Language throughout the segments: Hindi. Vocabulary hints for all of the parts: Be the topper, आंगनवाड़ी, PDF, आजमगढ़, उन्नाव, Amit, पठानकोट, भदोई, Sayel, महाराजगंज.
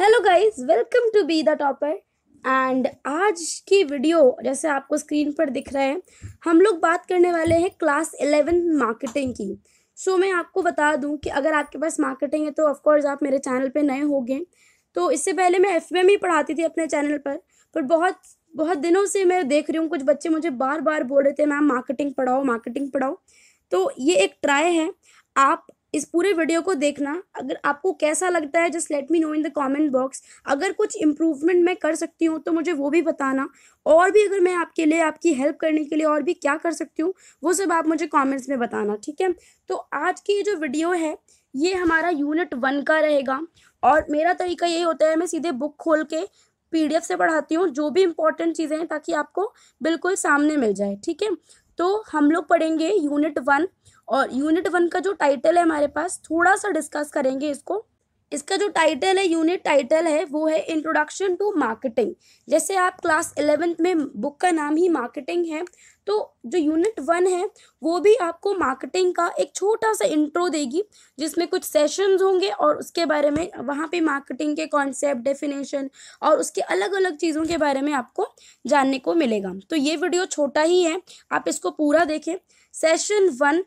Hello guys, welcome to be the topper. And आज की वीडियो जैसे आपको स्क्रीन पर दिख रहा है, हम लोग बात करने वाले हैं क्लास 11 मार्केटिंग की। सो मैं आपको बता दूं कि अगर आपके पास मार्केटिंग है तो ऑफकोर्स आप मेरे चैनल पे नए होंगे। तो इससे पहले मैं एफएम ही पढ़ाती थी अपने चैनल पर बहुत दिनों से मैं देख रही हूँ कुछ बच्चे मुझे बार बार बोल रहे थे मैम मार्केटिंग पढ़ाओ। तो ये एक ट्राई है, आप इस पूरे वीडियो को देखना। अगर आपको कैसा लगता है just let me know in the comment box. अगर कुछ इम्प्रूवमेंट मैं कर सकती हूँ तो मुझे वो भी बताना, और भी अगर मैं आपके लिए आपकी हेल्प करने के लिए और भी क्या कर सकती हूँ वो सब आप मुझे कमेंट्स में बताना, ठीक है। तो आज की जो वीडियो है ये हमारा यूनिट 1 का रहेगा, और मेरा तरीका ये होता है मैं सीधे बुक खोल के PDF से पढ़ाती हूँ जो भी इम्पोर्टेंट चीज़ें हैं, ताकि आपको बिल्कुल सामने मिल जाए, ठीक है। तो हम लोग पढ़ेंगे यूनिट 1, और यूनिट 1 का जो टाइटल है हमारे पास थोड़ा सा डिस्कस करेंगे इसको। इसका जो टाइटल है, यूनिट टाइटल है, वो है इंट्रोडक्शन टू मार्केटिंग। जैसे आप क्लास 11 में बुक का नाम ही मार्केटिंग है, तो जो यूनिट 1 है वो भी आपको मार्केटिंग का एक छोटा सा इंट्रो देगी, जिसमें कुछ सेशंस होंगे और उसके बारे में वहाँ पे मार्केटिंग के कॉन्सेप्ट, डेफिनेशन और उसके अलग अलग चीज़ों के बारे में आपको जानने को मिलेगा। तो ये वीडियो छोटा ही है, आप इसको पूरा देखें। Session 1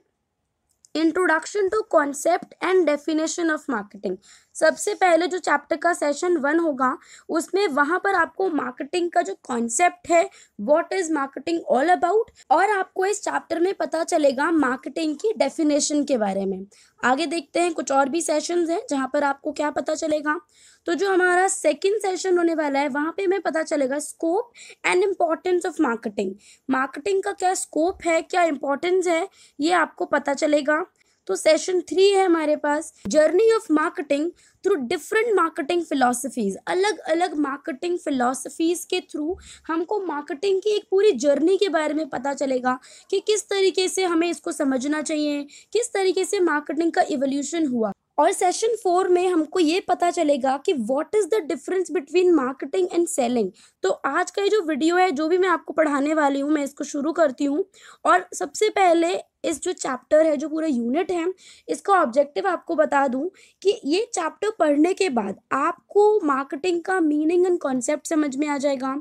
introduction to concept and definition of marketing. सबसे पहले जो चैप्टर का सेशन 1 होगा उसमें वहाँ पर आपको मार्केटिंग का जो कॉन्सेप्ट है, what is marketing all about, और आपको इस चैप्टर में पता चलेगा मार्केटिंग की डेफिनेशन के बारे में। आगे देखते हैं कुछ और भी सेशंस हैं जहाँ पर आपको क्या पता चलेगा। तो जो हमारा सेकेंड सेशन होने वाला है वहाँ पे हमें पता चलेगा scope and importance of marketing. Marketing का क्या स्कोप है, क्या इम्पोर्टेंस है, ये आपको पता चलेगा। तो सेशन 3 है हमारे पास journey of marketing through different marketing philosophies. अलग अलग मार्केटिंग फिलॉसफीज के थ्रू हमको मार्केटिंग की एक पूरी जर्नी के बारे में पता चलेगा कि किस तरीके से हमें इसको समझना चाहिए, किस तरीके से मार्केटिंग का इवोल्यूशन हुआ। और सेशन 4 में हमको ये पता चलेगा कि what is the difference between marketing and selling. तो आज का ये जो वीडियो है, जो भी मैं आपको पढ़ाने वाली हूँ, मैं इसको शुरू करती हूँ। और सबसे पहले इस जो चैप्टर है, जो पूरा यूनिट है, इसका ऑब्जेक्टिव आपको बता दूं कि ये चैप्टर पढ़ने के बाद आपको मार्केटिंग का मीनिंग एंड कॉन्सेप्ट समझ में आ जाएगा।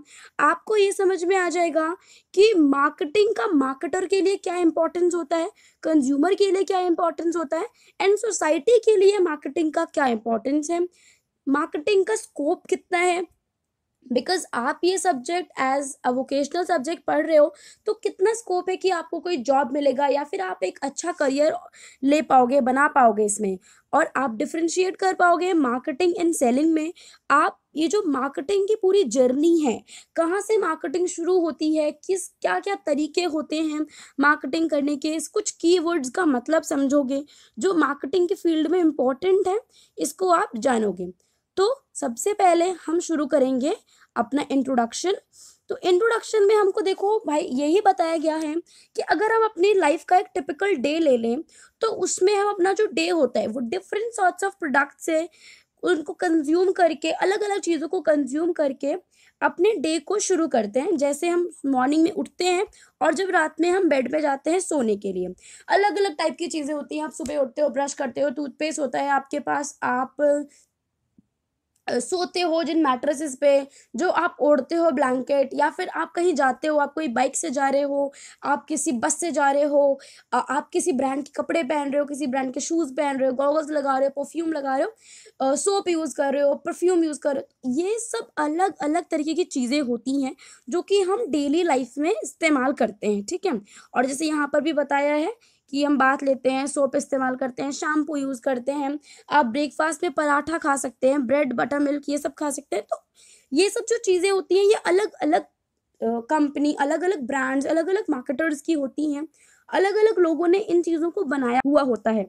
आपको ये समझ में आ जाएगा कि मार्केटिंग का मार्केटर के लिए क्या इम्पोर्टेंस होता है, कंज्यूमर के लिए क्या इम्पोर्टेंस होता है, एंड सोसाइटी के लिए मार्केटिंग का क्या इम्पोर्टेंस है, मार्केटिंग का स्कोप कितना है। बिकॉज आप ये subject as a vocational subject पढ़ रहे हो तो कितना स्कोप है कि आपको कोई जॉब मिलेगा या फिर आप एक अच्छा करियर ले पाओगे, बना पाओगे इसमें, और आप डिफ्रेंशिएट कर पाओगे मार्केटिंग एंड सेलिंग में। आप ये जो मार्केटिंग की पूरी जर्नी है, कहाँ से मार्केटिंग शुरू होती है, क्या क्या तरीके होते हैं मार्केटिंग करने के, कुछ कीवर्ड्स का मतलब समझोगे जो मार्केटिंग के फील्ड में इम्पोर्टेंट है, इसको आप जानोगे। तो सबसे पहले हम शुरू करेंगे अपना इंट्रोडक्शन। तो इंट्रोडक्शन में हमको देखो भाई यही बताया गया है कि अगर हम अपनी लाइफ का एक टिपिकल डे ले लें तो उसमें हम अपना जो डे होता है वो डिफरेंट सॉर्ट्स ऑफ प्रोडक्ट से उनको कंज्यूम करके, अलग अलग चीज़ों को कंज्यूम करके अपने डे को शुरू करते हैं। जैसे हम मॉर्निंग में उठते हैं और जब रात में हम बेड पे जाते हैं सोने के लिए, अलग अलग टाइप की चीज़ें होती हैं। आप सुबह उठते हो, ब्रश करते हो, टूथपेस्ट होता है आपके पास, आप सोते हो जिन मैट्रेसेस पे, जो आप ओढ़ते हो ब्लैंकेट, या फिर आप कहीं जाते हो, आप कोई बाइक से जा रहे हो, आप किसी बस से जा रहे हो, आप किसी ब्रांड के कपड़े पहन रहे हो, किसी ब्रांड के शूज़ पहन रहे हो, गॉगल्स लगा रहे हो, परफ्यूम लगा रहे हो, सोप यूज़ कर रहे हो, परफ्यूम यूज़ कर रहे हो। ये सब अलग अलग तरीके की चीज़ें होती हैं जो कि हम डेली लाइफ में इस्तेमाल करते हैं, ठीक है। और जैसे यहाँ पर भी बताया है कि हम बात लेते हैं, सोप इस्तेमाल करते हैं, शैम्पू यूज़ करते हैं, आप ब्रेकफास्ट में पराठा खा सकते हैं, ब्रेड, बटर मिल्क, ये सब खा सकते हैं। तो ये सब जो चीज़ें होती हैं ये अलग अलग कंपनी, अलग अलग ब्रांड्स, अलग अलग मार्केटर्स की होती हैं, अलग अलग लोगों ने इन चीज़ों को बनाया हुआ होता है।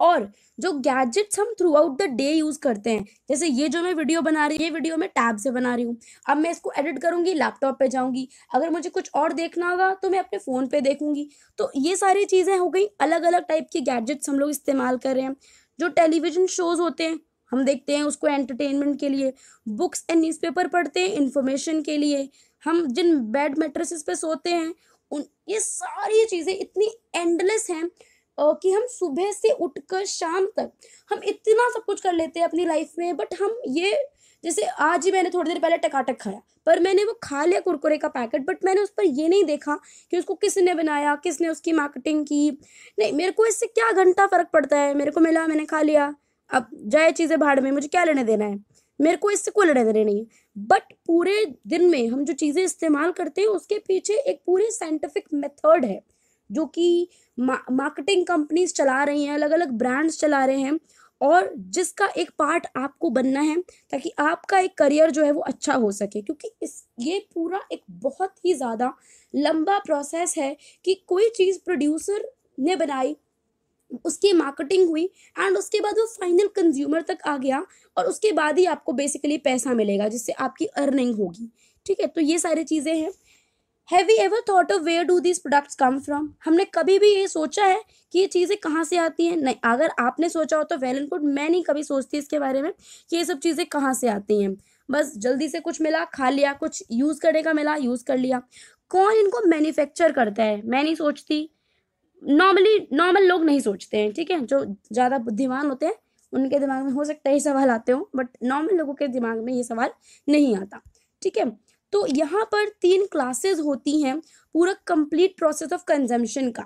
और जो गैजेट्स हम throughout the day use करते हैं, जैसे ये जो मैं वीडियो बना रही हूँ, ये वीडियो मैं टैब से बना रही हूँ। अब मैं इसको एडिट करूँगी, लैपटॉप पे जाऊँगी, अगर मुझे कुछ और देखना होगा तो मैं अपने फ़ोन पे देखूँगी। तो ये सारी चीज़ें हो गई, अलग अलग टाइप के गैजेट्स हम लोग इस्तेमाल कर रहे हैं। जो टेलीविज़न शोज़ होते हैं हम देखते हैं उसको एंटरटेनमेंट के लिए, बुक्स एंड न्यूज़पेपर पढ़ते हैं इन्फॉर्मेशन के लिए, हम जिन बेड मैट्रेसेस पे सोते हैं ये सारी चीज़ें इतनी एंडलेस हैं कि हम सुबह से उठकर शाम तक हम इतना सब कुछ कर लेते हैं अपनी लाइफ में, बट हम ये जैसे आज ही मैंने थोड़ी देर पहले टकाटक खाया, पर मैंने वो खा लिया कुरकुरे का पैकेट, बट मैंने उस पर ये नहीं देखा कि उसको किसने बनाया, किसने उसकी मार्केटिंग की। नहीं, मेरे को इससे क्या घंटा फ़र्क पड़ता है, मेरे को मिला मैंने खा लिया, अब जाए चीज़ें भाड़ में, मुझे क्या लेने देना है, मेरे को इससे कोई लेने देने नहीं है। बट पूरे दिन में हम जो चीज़ें इस्तेमाल करते हैं उसके पीछे एक पूरी साइंटिफिक मेथड है जो कि मार्केटिंग कंपनीज चला रही हैं, अलग अलग ब्रांड्स चला रहे हैं, और जिसका एक पार्ट आपको बनना है ताकि आपका एक करियर जो है वो अच्छा हो सके। क्योंकि ये पूरा एक बहुत ही ज़्यादा लंबा प्रोसेस है कि कोई चीज़ प्रोड्यूसर ने बनाई, उसकी मार्केटिंग हुई, एंड उसके बाद वो फाइनल कंज्यूमर तक आ गया, और उसके बाद ही आपको बेसिकली पैसा मिलेगा जिससे आपकी अर्निंग होगी। ठीक है, तो ये सारी चीज़ें हैं। Have we ever thought of where do these products come from? हमने कभी भी ये सोचा है कि ये चीज़ें कहाँ से आती हैं? नहीं, अगर आपने सोचा हो तो well and good। मैं नहीं कभी सोचती इसके बारे में कि ये सब चीज़ें कहाँ से आती हैं, बस जल्दी से कुछ मिला खा लिया, कुछ यूज़ करने का मिला यूज़ कर लिया। कौन इनको मैन्युफैक्चर करता है, मैं नहीं सोचती, नॉर्मल लोग नहीं सोचते हैं। ठीक है, जो ज़्यादा बुद्धिमान होते हैं उनके दिमाग में हो सकता है ये सवाल आते हों, बट नॉर्मल लोगों के दिमाग में ये सवाल नहीं आता। ठीक है, तो यहाँ पर 3 क्लासेस होती हैं पूरा कंप्लीट प्रोसेस ऑफ कंजम्पशन का,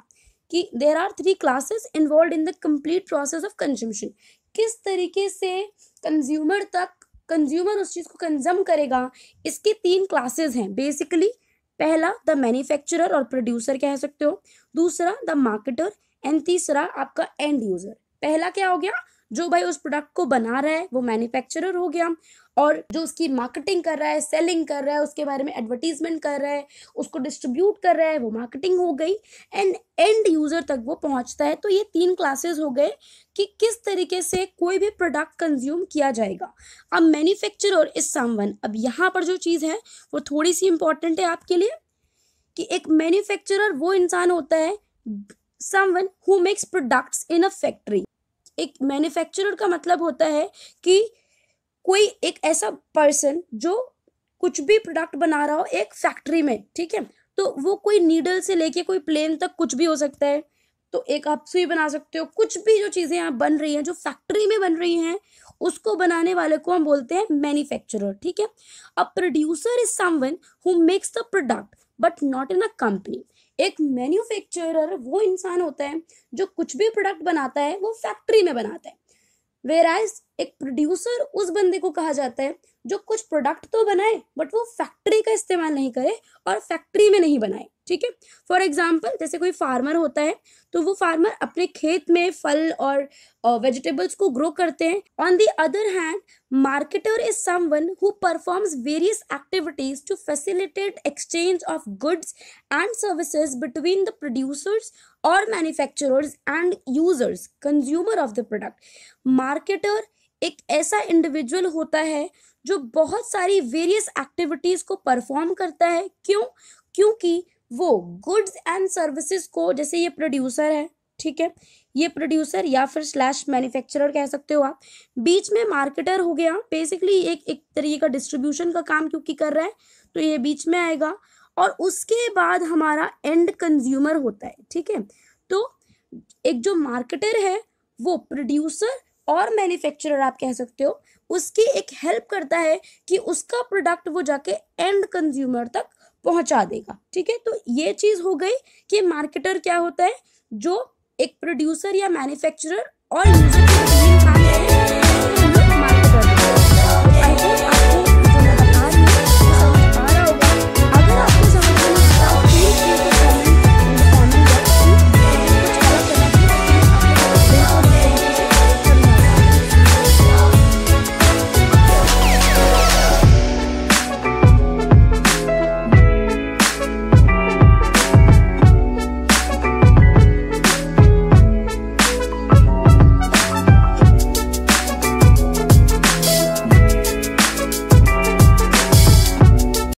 कि there are 3 classes involve in the complete process of consumption. किस तरीके से कंज्यूमर उस चीज़ को कंज्यूम करेगा, इसकी 3 क्लासेस हैं बेसिकली। पहला द मैन्युफैक्चरर और प्रोड्यूसर कह सकते हो, दूसरा द मार्केटर, एंड तीसरा आपका एंड यूज़र। पहला क्या हो गया, जो भाई उस प्रोडक्ट को बना रहा है वो मैन्युफैक्चरर हो गया, और जो उसकी मार्केटिंग कर रहा है, सेलिंग कर रहा है, उसके बारे में एडवर्टीजमेंट कर रहा है, उसको डिस्ट्रीब्यूट कर रहा है, वो मार्केटिंग हो गई, एंड एंड यूज़र तक वो पहुंचता है। तो ये 3 क्लासेस हो गए कि किस तरीके से कोई भी प्रोडक्ट कंज्यूम किया जाएगा। अब मैन्युफैक्चरर इज समवन, अब यहाँ पर जो चीज़ है वो थोड़ी सी इम्पॉर्टेंट है आपके लिए, कि एक मैन्युफैक्चरर वो इंसान होता है someone who makes products in a factory. एक मैन्युफैक्चरर का मतलब होता है कि कोई एक ऐसा पर्सन जो कुछ भी प्रोडक्ट बना रहा हो एक फैक्ट्री में। ठीक है, तो वो कोई नीडल से लेके कोई प्लेन तक कुछ भी हो सकता है, तो एक आप सुई बना सकते हो, कुछ भी जो चीज़ें यहाँ बन रही हैं, जो फैक्ट्री में बन रही हैं, उसको बनाने वाले को हम बोलते हैं मैन्युफैक्चरर। ठीक है, a producer is someone who makes the product but not in a company. एक मैन्युफैक्चरर वो इंसान होता है जो कुछ भी प्रोडक्ट बनाता है वो फैक्ट्री में बनाता है, वेराज एक प्रोड्यूसर उस बंदे को कहा जाता है जो कुछ प्रोडक्ट तो बनाए बट वो फैक्ट्री का इस्तेमाल नहीं करे और फैक्ट्री में नहीं बनाए। ठीक है, फॉर एग्जांपल जैसे कोई फार्मर होता है, तो वो फार्मर अपने खेत में फल और वेजिटेबल्स को ग्रो करते हैं। On the other hand marketer is someone who performs various activities to facilitate exchange of goods and services between the producers और manufacturers and users, consumer of the product. Marketer एक ऐसा इंडिविजुअल होता है जो बहुत सारी वेरियस एक्टिविटीज़ को परफॉर्म करता है। क्यों? क्योंकि वो गुड्स एंड सर्विसेज को, जैसे ये प्रोड्यूसर है, ठीक है, ये प्रोड्यूसर या फिर / मैन्युफैक्चरर कह सकते हो आप, बीच में मार्केटर हो गया, बेसिकली एक तरीके का डिस्ट्रीब्यूशन का काम क्योंकि कर रहा है तो ये बीच में आएगा, और उसके बाद हमारा एंड कंज्यूमर होता है। ठीक है, तो एक जो मार्केटर है वो प्रोड्यूसर और मैन्युफैक्चरर आप कह सकते हो, उसकी एक हेल्प करता है कि उसका प्रोडक्ट वो जाके एंड कंज्यूमर तक पहुंचा देगा। ठीक है, तो ये चीज़ हो गई कि मार्केटर क्या होता है, जो एक प्रोड्यूसर या मैन्युफैक्चरर और यूजर